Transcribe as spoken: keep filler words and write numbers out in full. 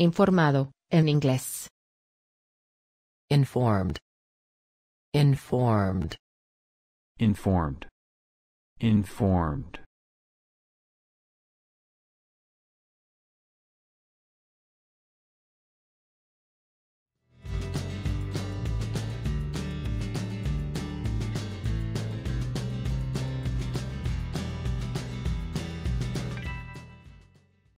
Informado, en inglés. Informed. Informed. Informed. Informed.